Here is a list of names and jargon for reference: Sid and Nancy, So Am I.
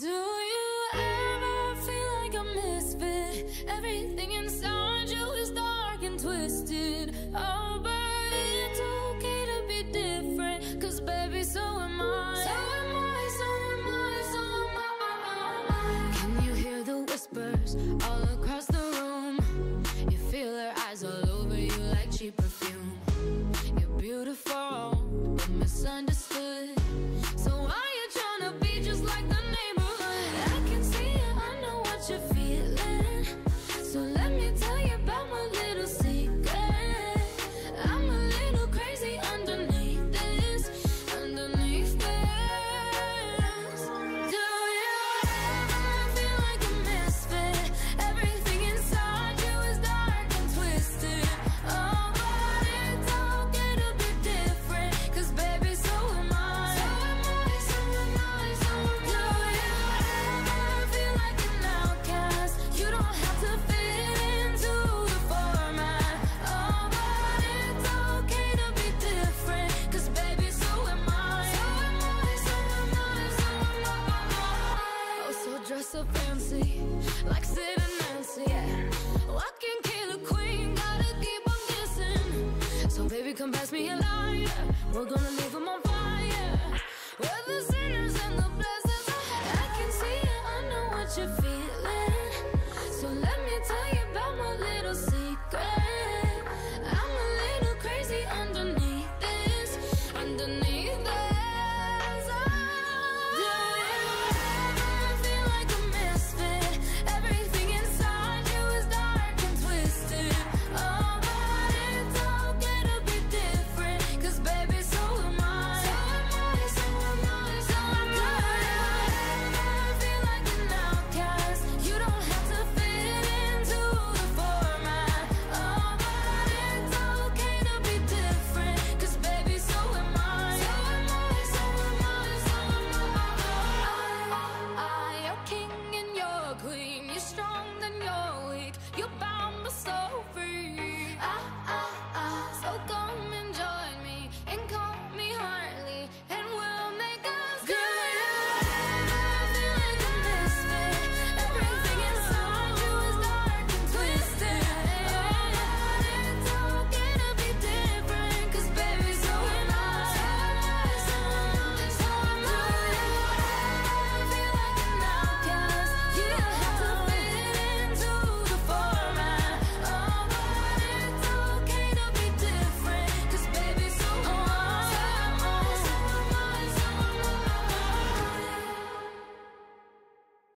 Do you ever feel like a misfit? Everything inside you is dark and twisted. Oh, but it's okay to be different, 'cause baby, so am I. So am I, so am I, so am I. Can you hear the whispers all across the room? You feel their eyes all over you like cheap perfume. You're beautiful, but misunderstood. So why you trying to be just like the neighbor? So fancy, like Sid and Nancy, yeah. Oh, I can kill a queen, gotta keep on guessing. So baby, come pass me a lighter, we're gonna leave them on fire. We're the sinners and the blessings. I can see it, I know what you're feeling. So let me tell you about my little secret. I'm a little crazy underneath this, underneath that. You're king and you're queen. You're stronger than you're weak.